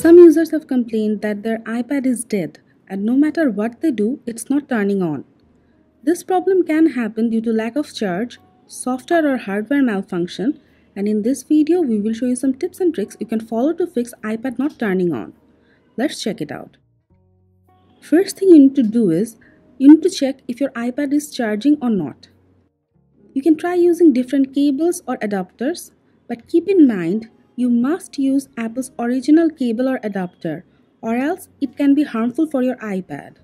Some users have complained that their iPad is dead and no matter what they do, it's not turning on. This problem can happen due to lack of charge, software or hardware malfunction, and in this video we will show you some tips and tricks you can follow to fix iPad not turning on. Let's check it out. First thing you need to do is, you need to check if your iPad is charging or not. You can try using different cables or adapters, but keep in mind you must use Apple's original cable or adapter, or else it can be harmful for your iPad.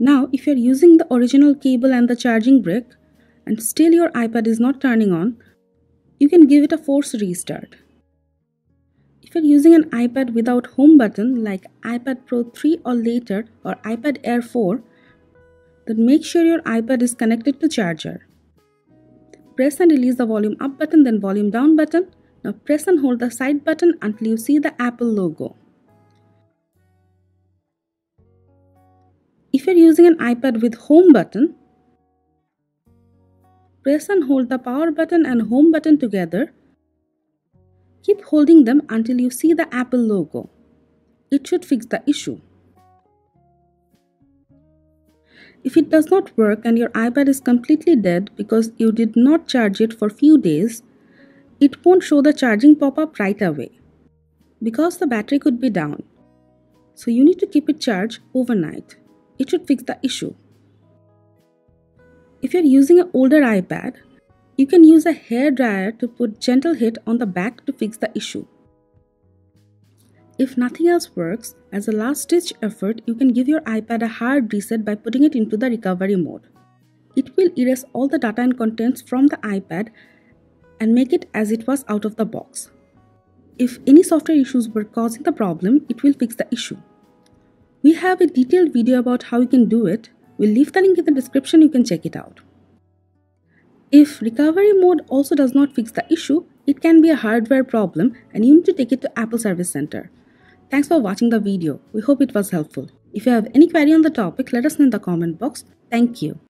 Now, if you're using the original cable and the charging brick, and still your iPad is not turning on, you can give it a forced restart. If you're using an iPad without home button like iPad Pro 3 or later or iPad Air 4, then make sure your iPad is connected to charger. Press and release the volume up button, then volume down button. Now press and hold the side button until you see the Apple logo. If you're using an iPad with home button, press and hold the power button and home button together. Keep holding them until you see the Apple logo. It should fix the issue. If it does not work and your iPad is completely dead because you did not charge it for a few days, it won't show the charging pop-up right away because the battery could be down. So you need to keep it charged overnight. It should fix the issue. If you're using an older iPad, you can use a hairdryer to put gentle heat on the back to fix the issue. If nothing else works, as a last-ditch effort, you can give your iPad a hard reset by putting it into the recovery mode. It will erase all the data and contents from the iPad and make it as it was out of the box. If any software issues were causing the problem, it will fix the issue. We have a detailed video about how you can do it. We'll leave the link in the description, you can check it out. If recovery mode also does not fix the issue, it can be a hardware problem and you need to take it to Apple Service Center. Thanks for watching the video. We hope it was helpful. If you have any query on the topic, let us know in the comment box. Thank you.